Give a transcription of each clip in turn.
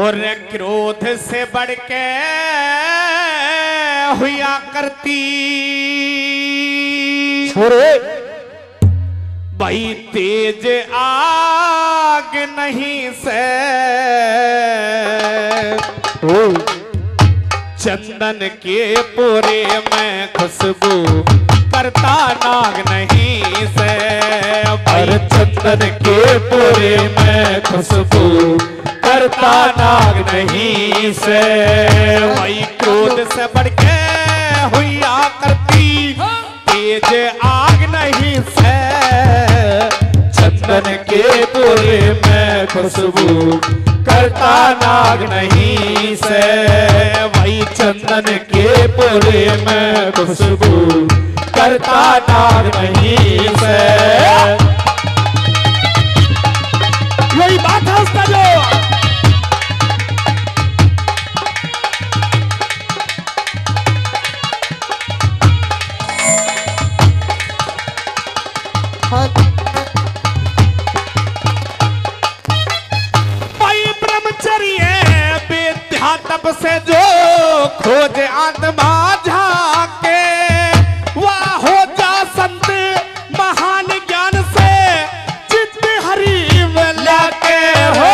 और क्रोध से बढ़ के हुआ करती छोरे भाई तेज आग नहीं से चंदन के पूरे में खुशबू करता नाग नहीं से पर चंदन के पूरे में खुशबू करता नाग नहीं से वही क्रोध से बढ़ के हुआ करती तेज आग नहीं से चंदन के पूरे में खुशबू करता नाग नहीं से वही चंदन के पूरे में खुशबू करता नाग नहीं से। यही बात है उसका जो से जो खोज आत्मा झाके वाह हो जा संत महान ज्ञान से चित्त हरि में लाके हो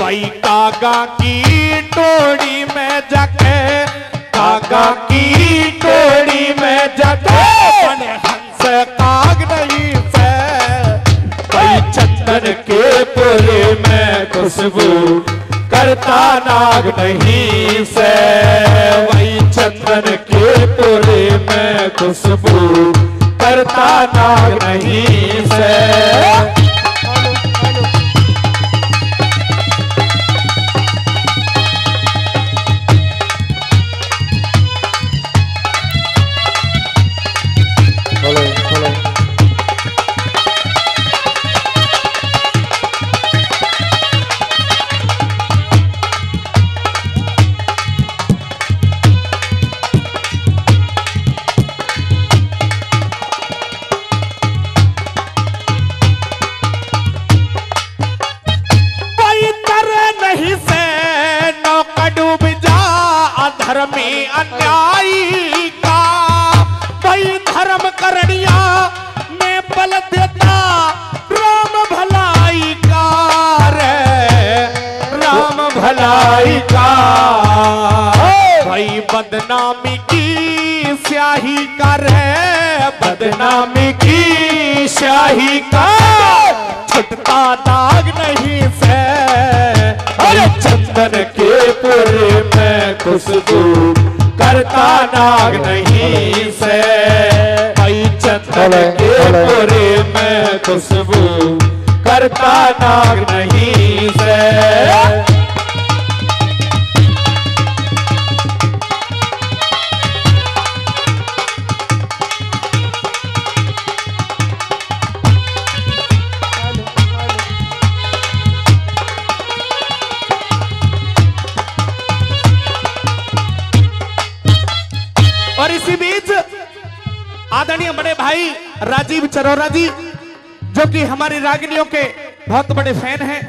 भाई कागा की टोड़ी में जाके कागा की टोड़ी में जाके हंस काग नहीं से भाई चंदन के पूरे में खुशबू करता नाग नहीं से वही चंदन के पूरे में खुशबू करता नाग नहीं से। बदनामी की स्याही कर है बदनामी की स्याही का छुटता दाग नहीं से अरे चंदन के पूरे में खुशबू करता नाग नहीं से भाई चंदन के पूरे में खुशबू करता नाग नहीं से। और इसी बीच आदरणीय बड़े भाई राजीव चरोरा जी जो कि हमारी रागनियों के बहुत बड़े फैन हैं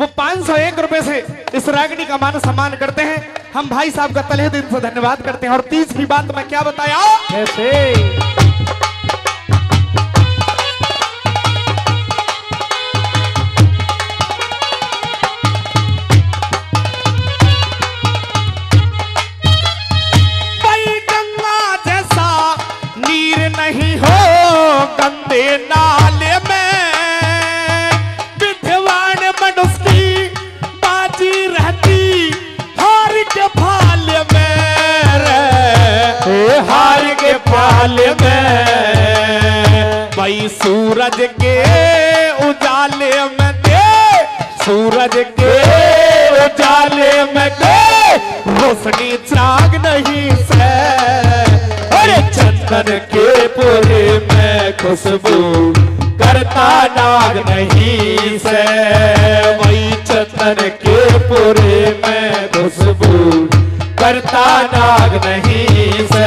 वो 501 रुपए से इस रागनी का मान सम्मान करते हैं। हम भाई साहब का तहे दिल से धन्यवाद करते हैं। और तीसरी बात मैं क्या बताया कैसे नाले में विधवान मनुष्की बाजी रहती हार के फाल में हार के फाल में भाई सूरज के उजाले में दे, सूरज के उजाले में दे रोशनी चांद नहीं से। अरे चंदन के पूरे में खुशबू करता नाग नहीं से। वही चंदन के पूरे में खुशबू करता नाग नहीं से।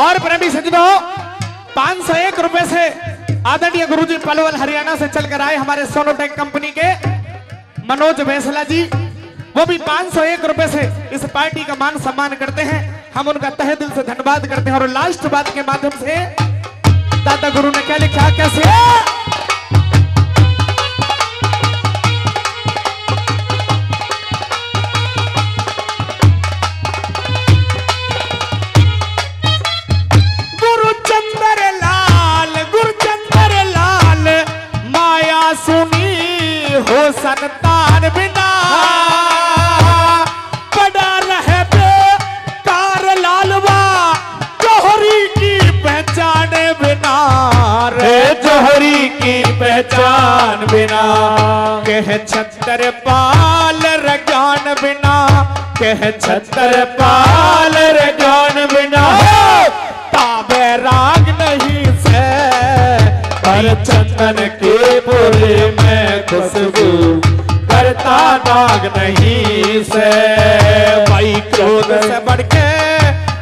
और प्रेमी सज्जनों 501 रुपए से आदरणीय गुरुजी पलवल हरियाणा से चलकर आए हमारे सोनोटेक कंपनी के मनोज बैसला जी, वो भी 501 रुपए से इस पार्टी का मान सम्मान करते हैं। हम उनका तहे दिल से धन्यवाद करते हैं। और लास्ट बात के माध्यम से दादा गुरु ने क्या लिखा कैसे, संतान बिना बड़ा रहे बेकार लालवा जोहरी की पहचान बिना। रे जोहरी की पहचान बिना कह छतर पाल रजान बिना, कह छतर पाल रजान बिना ताबे राग नहीं से। पर चंदन के बोले में खुशबू करता नाग नहीं से। भाई क्रोध से बढ़ के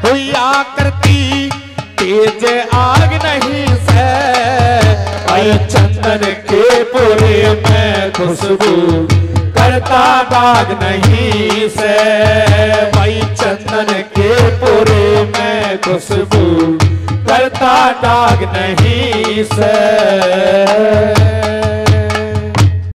हुआ करती तेज आग नहीं से। भाई चंदन के पूरे में खुशबू करता नाग नहीं से। भाई चंदन के पूरे में खुशबू करता नाग नहीं से।